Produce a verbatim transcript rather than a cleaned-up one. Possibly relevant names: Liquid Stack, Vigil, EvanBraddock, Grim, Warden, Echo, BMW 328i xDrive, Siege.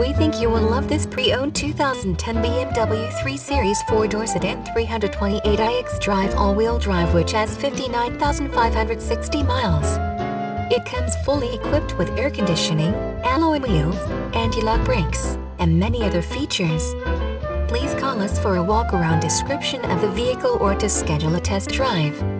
We think you will love this pre-owned two thousand ten B M W three series four-door sedan three twenty-eight i xDrive all-wheel drive, which has fifty-nine thousand five hundred sixty miles. It comes fully equipped with air conditioning, alloy wheels, anti-lock brakes, and many other features. Please call us for a walk-around description of the vehicle or to schedule a test drive.